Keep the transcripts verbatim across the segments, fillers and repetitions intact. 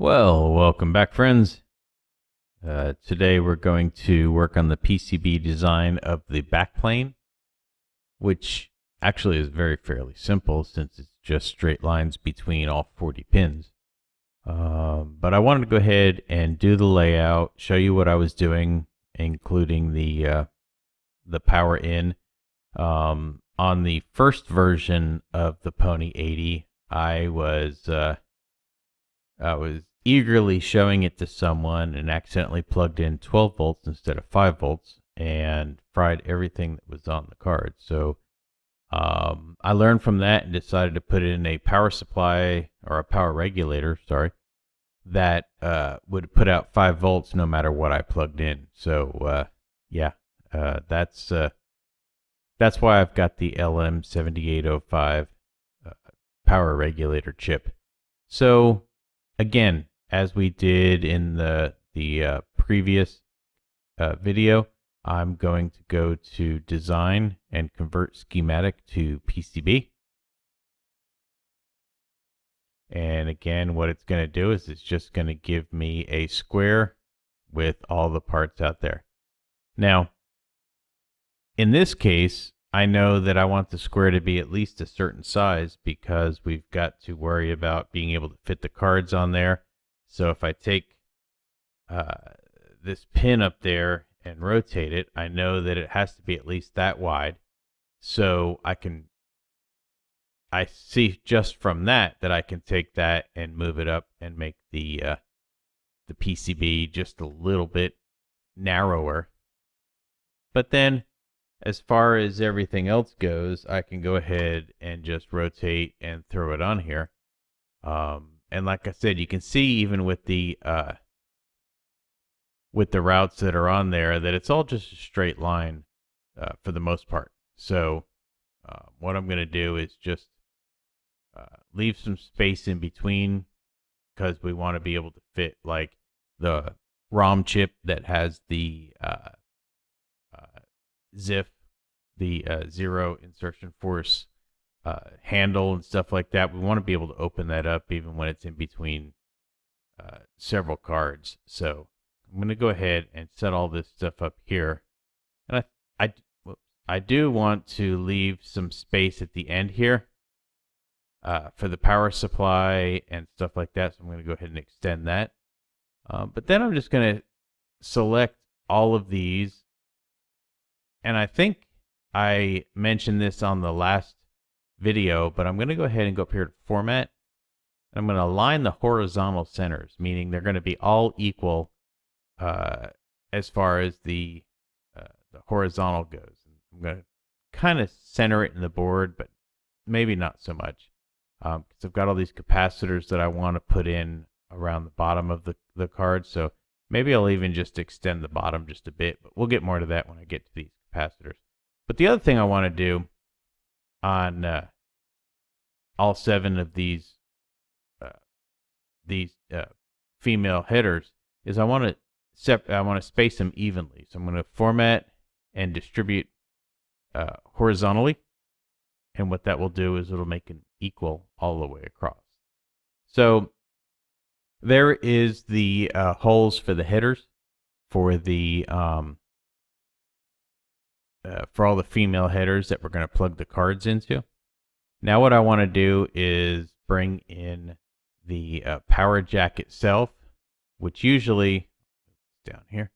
Well, welcome back, friends. Uh, today we're going to work on the P C B design of the backplane, which actually is very fairly simple since it's just straight lines between all forty pins. Um, but I wanted to go ahead and do the layout, show you what I was doing, including the uh, the power in. Um, on the first version of the Pony eighty, I was uh, I was eagerly showing it to someone and accidentally plugged in twelve volts instead of five volts and fried everything that was on the card. So um, I learned from that and decided to put in a power supply or a power regulator, sorry, that uh, would put out five volts no matter what I plugged in. So uh, yeah, uh, that's uh, that's why I've got the L M seventy-eight oh five uh, power regulator chip. So again, as we did in the the uh, previous uh, video, I'm going to go to Design and Convert Schematic to P C B. And again, what it's going to do is it's just going to give me a square with all the parts out there. Now, in this case, I know that I want the square to be at least a certain size because we've got to worry about being able to fit the cards on there. So if I take uh, this pin up there and rotate it, I know that it has to be at least that wide. So I can, I see just from that that I can take that and move it up and make the uh, the P C B just a little bit narrower. But then, as far as everything else goes, I can go ahead and just rotate and throw it on here. Um, and like I said, you can see even with the uh, with the routes that are on there that it's all just a straight line uh, for the most part. So uh, what I'm going to do is just uh, leave some space in between because we want to be able to fit like the ROM chip that has the uh, ZIF, the uh, zero insertion force uh, handle and stuff like that. We want to be able to open that up even when it's in between uh, several cards. So I'm going to go ahead and set all this stuff up here. And I, I, whoops, I do want to leave some space at the end here uh, for the power supply and stuff like that. So I'm going to go ahead and extend that. Uh, but then I'm just going to select all of these. And I think I mentioned this on the last video, but I'm going to go ahead and go up here to Format. I'm going to align the horizontal centers, meaning they're going to be all equal uh, as far as the, uh, the horizontal goes. I'm going to kind of center it in the board, but maybe not so much. Um, because I've got all these capacitors that I want to put in around the bottom of the, the card. So maybe I'll even just extend the bottom just a bit, but we'll get more to that when I get to these capacitors. But the other thing I want to do on uh, all seven of these uh, these uh, female headers is I want to sep I want to space them evenly. So I'm going to format and distribute uh, horizontally, and what that will do is it'll make them equal all the way across. So there is the uh, holes for the headers for the um, Uh, for all the female headers that we're going to plug the cards into. Now what I want to do is bring in the uh, power jack itself, which usually down here,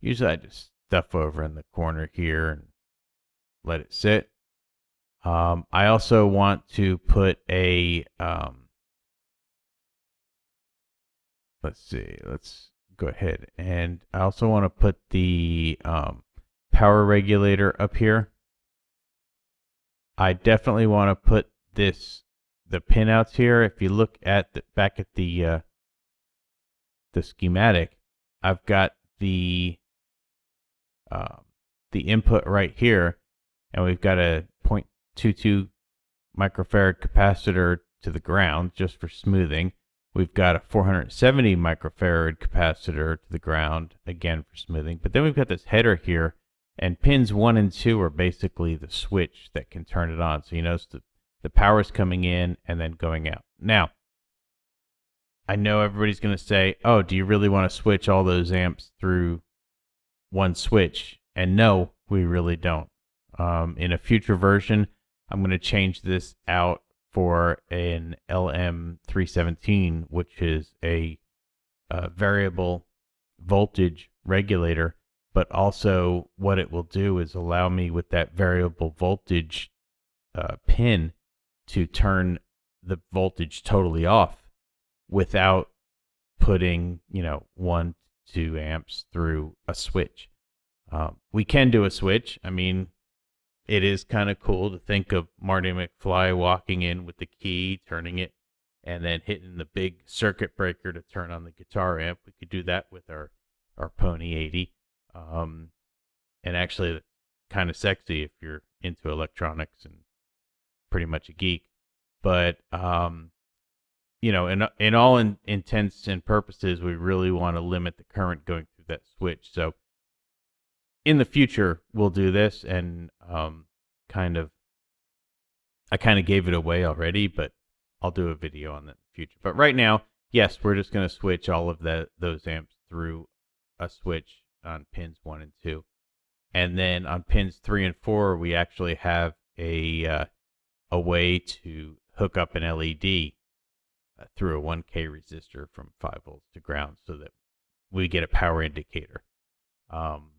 usually I just stuff over in the corner here and let it sit. Um, I also want to put a, um, let's see, let's go ahead. And I also want to put the, um, power regulator up here. I definitely want to put this the pinouts here. If you look at the back at the uh, the schematic, I've got the uh, the input right here, and we've got a zero point two two microfarad capacitor to the ground just for smoothing. We've got a four hundred seventy microfarad capacitor to the ground again for smoothing. But then we've got this header here. And pins one and two are basically the switch that can turn it on. So you notice the, the power is coming in and then going out. Now, I know everybody's going to say, oh, do you really want to switch all those amps through one switch? And no, we really don't. Um, in a future version, I'm going to change this out for an L M three seventeen, which is a, a variable voltage regulator. But also what it will do is allow me with that variable voltage uh, pin to turn the voltage totally off without putting, you know, one, two amps through a switch. Um, we can do a switch. I mean, it is kind of cool to think of Marty McFly walking in with the key, turning it, and then hitting the big circuit breaker to turn on the guitar amp. We could do that with our, our Pony eighty. Um, and actually, that's kind of sexy if you're into electronics and pretty much a geek. But, um, you know, in, in all in, intents and purposes, we really want to limit the current going through that switch. So in the future, we'll do this, and um, kind of, I kind of gave it away already, but I'll do a video on that in the future. But right now, yes, we're just going to switch all of the, those amps through a switch on pins one and two. And then on pins three and four, we actually have a, uh, a way to hook up an L E D uh, through a one K resistor from five volts to ground so that we get a power indicator. Um,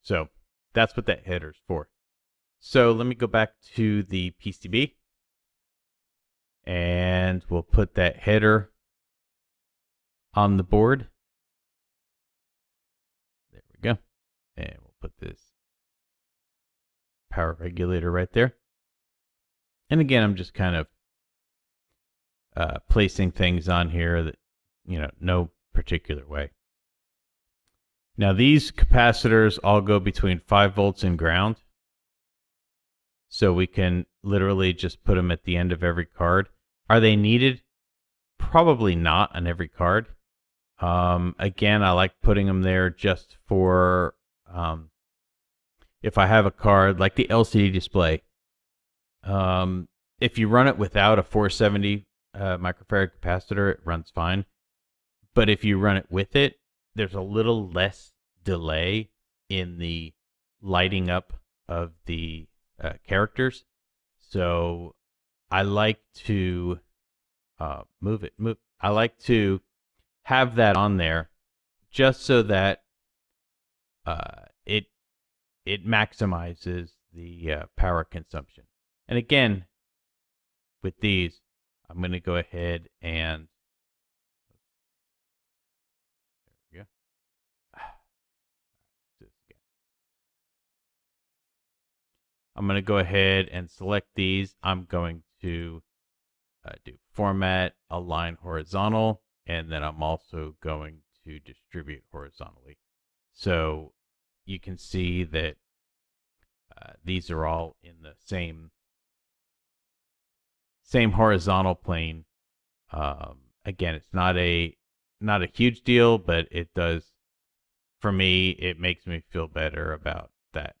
So that's what that header's for. So let me go back to the P C B, and we'll put that header on the board. There we go. And we'll put this power regulator right there. And again, I'm just kind of uh, placing things on here that, you know, no particular way. Now these capacitors all go between five volts and ground. So we can literally just put them at the end of every card. Are they needed? Probably not on every card. Um, again, I like putting them there just for, um, if I have a card like the L C D display. Um, if you run it without a four seventy uh, microfarad capacitor, it runs fine. But if you run it with it, there's a little less delay in the lighting up of the uh, characters. So I like to uh, move it. Move. I like to have that on there just so that uh, it, it maximizes the uh, power consumption. And again, with these, I'm going to go ahead and I'm going to go ahead and select these. I'm going to uh, do format, align horizontal, and then I'm also going to distribute horizontally. So you can see that uh, these are all in the same, same horizontal plane. Um, again, it's not a, not a huge deal, but it does, for me, it makes me feel better about that.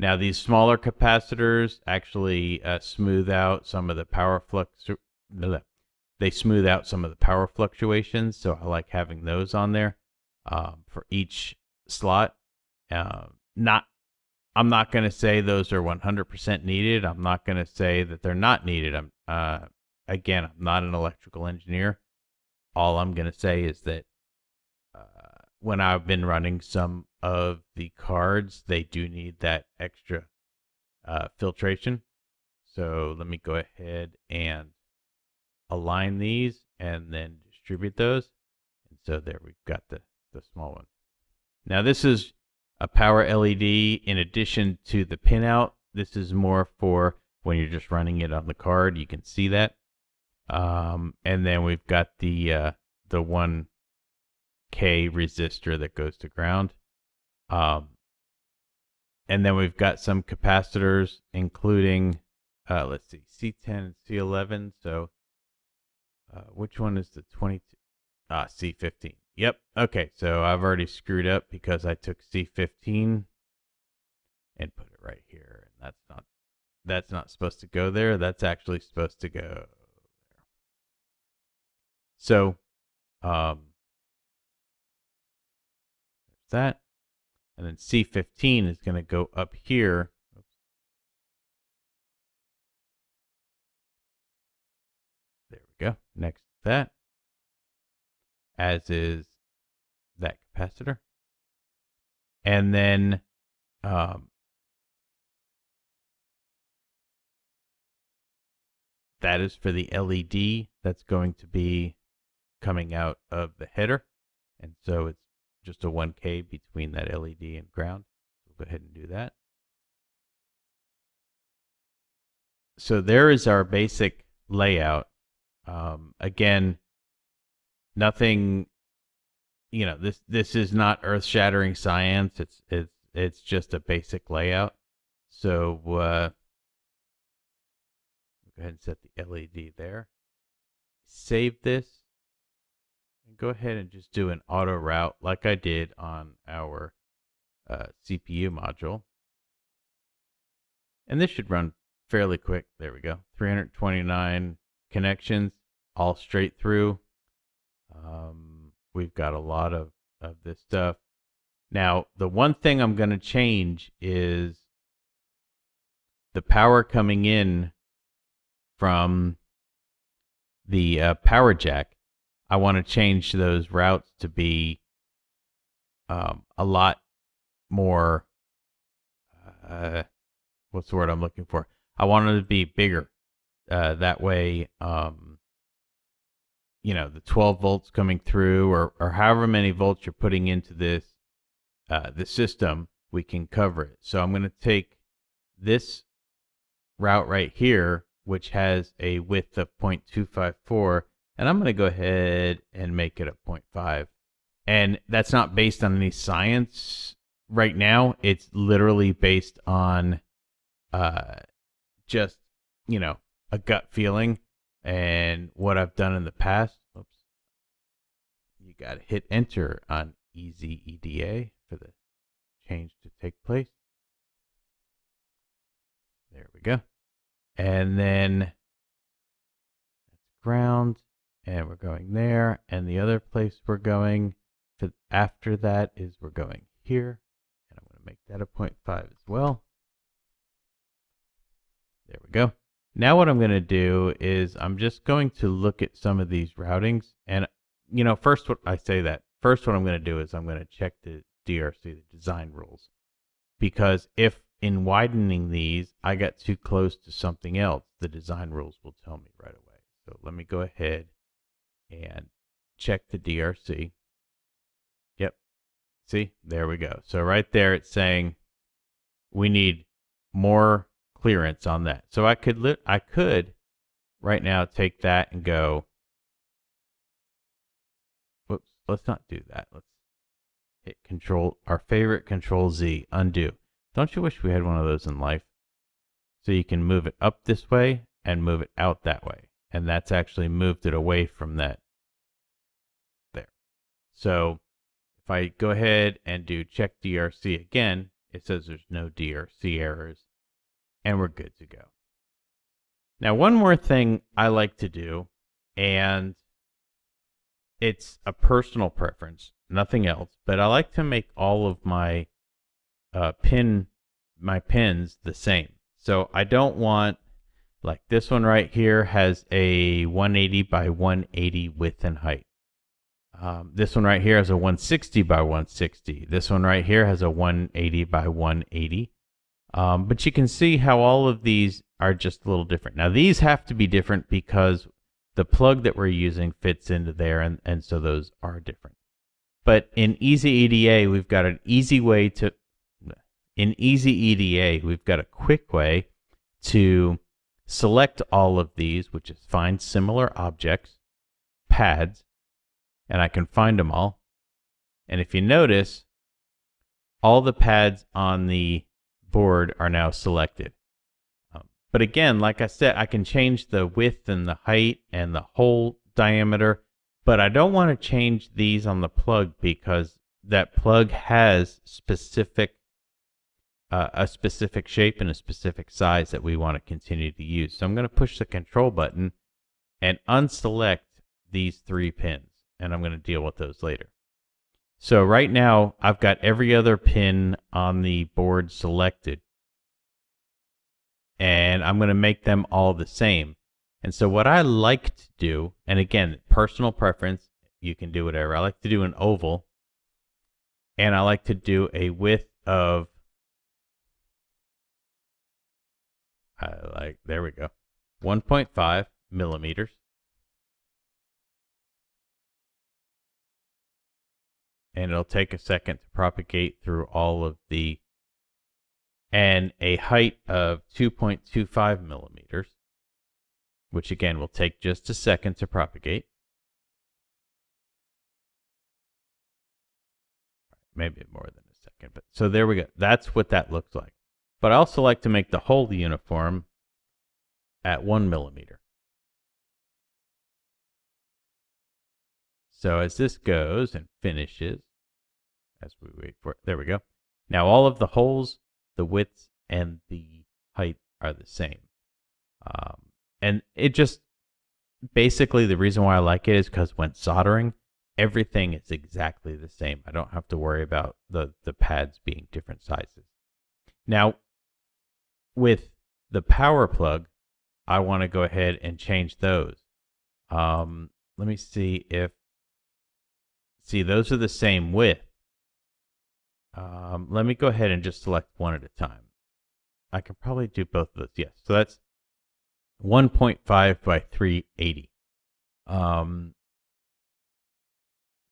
Now, these smaller capacitors actually uh, smooth out some of the power flux. They smooth out some of the power fluctuations, so I like having those on there um, for each slot. Uh, not, I'm not going to say those are one hundred percent needed. I'm not going to say that they're not needed. I'm uh, again, I'm not an electrical engineer. All I'm going to say is that uh, when I've been running some of the cards, they do need that extra uh, filtration. So let me go ahead and align these and then distribute those. And so there we've got the, the small one. Now this is a power L E D in addition to the pinout. This is more for when you're just running it on the card, you can see that. Um, and then we've got the, uh, the one K resistor that goes to ground. Um, and then we've got some capacitors, including, uh, let's see, C ten and C eleven. So, uh, which one is the twenty-two? Ah, C fifteen. Yep. Okay. So I've already screwed up because I took C fifteen and put it right here. And that's not, that's not supposed to go there. That's actually supposed to go there. So Um, there's that. And then C fifteen is going to go up here. Oops. There we go. Next to that, as is that capacitor. And then um, that is for the L E D that's going to be coming out of the header. And so it's just a one K between that L E D and ground. We'll go ahead and do that. So there is our basic layout. Um, again, nothing, you know, this, this is not earth-shattering science. It's, it's, it's just a basic layout. So, uh, go ahead and set the L E D there. Save this. And go ahead and just do an auto route like I did on our uh, C P U module. And this should run fairly quick. There we go. three hundred twenty-nine connections, all straight through. Um, we've got a lot of, of this stuff. Now, the one thing I'm going to change is the power coming in from the uh, power jack. I want to change those routes to be um, a lot more, uh, what's the word I'm looking for? I want it to be bigger. Uh, that way, um, you know, the twelve volts coming through, or, or however many volts you're putting into this uh, the system, we can cover it. So I'm going to take this route right here, which has a width of zero point two five four, and I'm going to go ahead and make it a zero point five. And that's not based on any science right now. It's literally based on uh, just, you know, a gut feeling and what I've done in the past. Oops. You got to hit enter on EasyEDA for the change to take place. There we go. And then that's ground, and we're going there. And the other place we're going to after that is we're going here. And I'm going to make that a zero point five as well. There we go. Now what I'm going to do is I'm just going to look at some of these routings. And, you know, first what I say that, first what I'm going to do is I'm going to check the D R C, the design rules. Because if in widening these, I got too close to something else, the design rules will tell me right away. So let me go ahead and check the D R C. Yep. See, there we go. So right there, it's saying we need more clearance on that. So I could, li I could right now take that and go, whoops, let's not do that. Let's hit control, our favorite control Z, undo. Don't you wish we had one of those in life? So you can move it up this way and move it out that way. And that's actually moved it away from that there. So if I go ahead and do check D R C again, it says there's no D R C errors and we're good to go. Now, one more thing I like to do, and it's a personal preference, nothing else, but I like to make all of my Uh, pin my pins the same. So I don't want, like this one right here has a one eighty by one eighty width and height. Um, this one right here has a one sixty by one sixty. This one right here has a one eighty by one eighty. Um, but you can see how all of these are just a little different. Now these have to be different because the plug that we're using fits into there, and, and so those are different. But in EasyEDA, we've got an easy way to In EasyEDA, we've got a quick way to select all of these, which is find similar objects, pads, and I can find them all. And if you notice, all the pads on the board are now selected. Um, but again, like I said, I can change the width and the height and the hole diameter, but I don't want to change these on the plug because that plug has specific Uh, a specific shape and a specific size that we want to continue to use. So I'm going to push the control button and unselect these three pins. and I'm going to deal with those later. So right now, I've got every other pin on the board selected, and I'm going to make them all the same. And so what I like to do, and again, personal preference, you can do whatever. I like to do an oval, and I like to do a width of, I like, there we go, one point five millimeters. And it'll take a second to propagate through all of the, and a height of two point two five millimeters, which again will take just a second to propagate. Maybe more than a second, but so there we go. That's what that looks like. But I also like to make the whole uniform at one millimeter. So as this goes and finishes, as we wait for it, there we go. Now all of the holes, the widths, and the height are the same. Um, and it just, basically the reason why I like it is because when soldering, everything is exactly the same. I don't have to worry about the, the pads being different sizes. Now, with the power plug, I want to go ahead and change those. Um, let me see if, see, those are the same width. Um, let me go ahead and just select one at a time. I can probably do both of those. Yes, so that's one point five by three eighty. Um,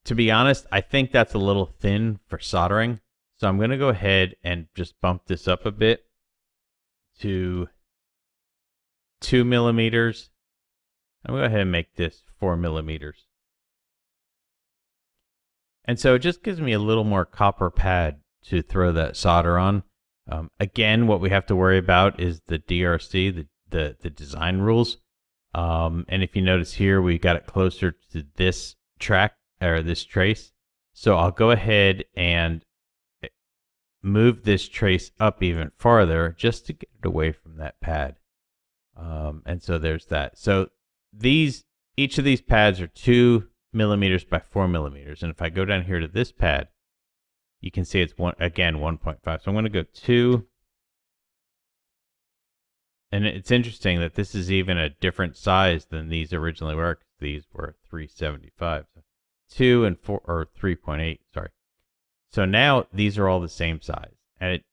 to be honest, I think that's a little thin for soldering. So I'm going to go ahead and just bump this up a bit to two millimeters. I'm going to go ahead and make this four millimeters. And so it just gives me a little more copper pad to throw that solder on. Um, again, what we have to worry about is the D R C, the, the, the design rules. Um, and if you notice here, we got it closer to this track or this trace. So I'll go ahead and move this trace up even farther just to get it away from that pad. Um, and so there's that. So these, each of these pads are two millimeters by four millimeters. And if I go down here to this pad, you can see it's one, again, one point five. So I'm going to go two. And it's interesting that this is even a different size than these originally were. These were three seventy-five. So two and four, or three point eight, sorry. So now these are all the same size. And it,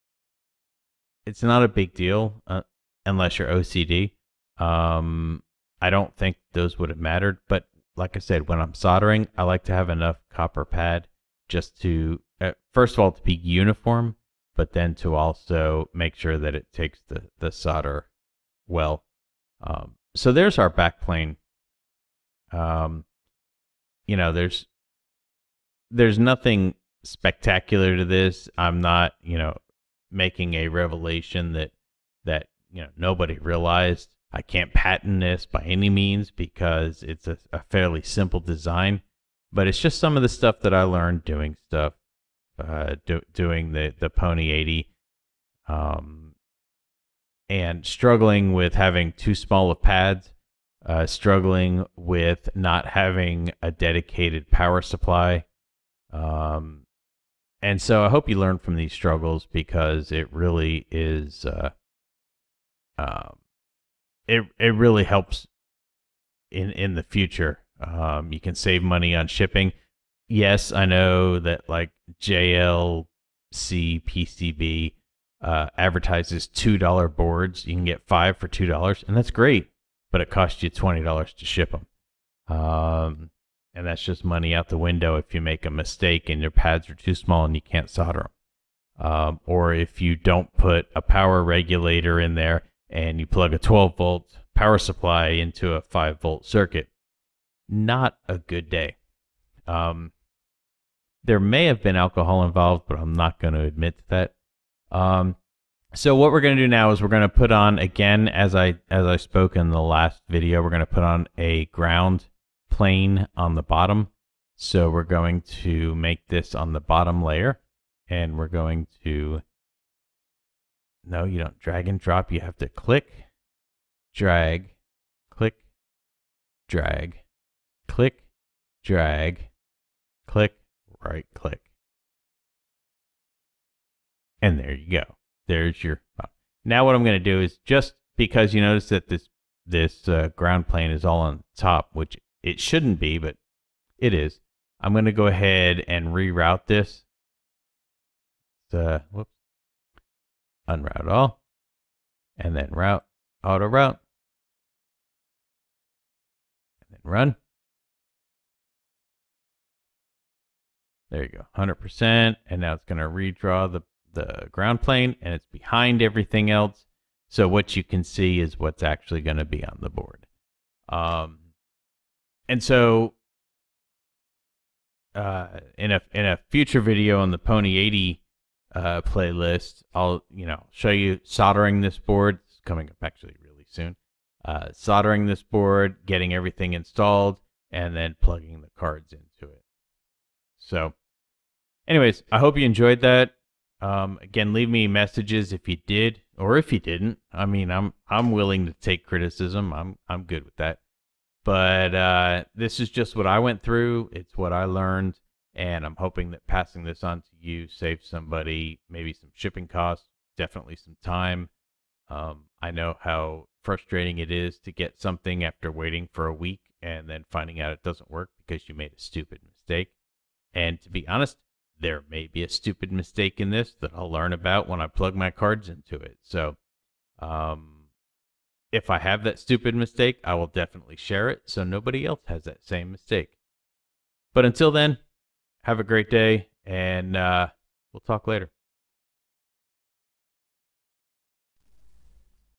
it's not a big deal uh, unless you're O C D. Um, I don't think those would have mattered, but like I said, when I'm soldering, I like to have enough copper pad just to, uh, first of all, to be uniform, but then to also make sure that it takes the, the solder well. Um, so there's our back plane. Um, you know, there's, there's nothing spectacular to this. I'm not, you know, making a revelation that, that, you know, nobody realized. I can't patent this by any means because it's a, a fairly simple design, but it's just some of the stuff that I learned doing stuff, uh, do, doing the, the Pony eighty, um, and struggling with having too small of pads, uh, struggling with not having a dedicated power supply. Um, and so I hope you learn from these struggles because it really is, uh, um, It it really helps in in the future. Um, you can save money on shipping. Yes, I know that like J L C P C B uh, advertises two dollar boards. You can get five for two dollars, and that's great. But it costs you twenty dollars to ship them, um, and that's just money out the window if you make a mistake and your pads are too small and you can't solder them, um, or if you don't put a power regulator in there. And you plug a twelve volt power supply into a five volt circuit. Not a good day. Um, there may have been alcohol involved, but I'm not going to admit to that. Um, so what we're going to do now is we're going to put on, again, as I, as I spoke in the last video, we're going to put on a ground plane on the bottom. So we're going to make this on the bottom layer, and we're going to... No, you don't drag and drop. You have to click, drag, click, drag, click, drag, click, right click. And there you go. There's your phone. Now what I'm going to do is, just because you notice that this this uh, ground plane is all on top, which it shouldn't be, but it is, I'm going to go ahead and reroute this. Uh, whoops. Unroute all. And then route, auto route. And then run. There you go, one hundred percent. And now it's going to redraw the, the ground plane, and it's behind everything else. So what you can see is what's actually going to be on the board. Um, and so uh, in a in a future video on the Pony eighty uh, playlist, I'll you know show you soldering this board. It's coming up actually really soon. Uh, soldering this board, getting everything installed, and then plugging the cards into it. So, anyways, I hope you enjoyed that. Um, again, leave me messages if you did or if you didn't. I mean, I'm I'm willing to take criticism. I'm I'm good with that. But uh, this is just what I went through. It's what I learned, and I'm hoping that passing this on to you saves somebody maybe some shipping costs, definitely some time. Um, I know how frustrating it is to get something after waiting for a week and then finding out it doesn't work because you made a stupid mistake. And to be honest, there may be a stupid mistake in this that I'll learn about when I plug my cards into it. So um, if I have that stupid mistake, I will definitely share it so nobody else has that same mistake. But until then, have a great day, and uh, we'll talk later.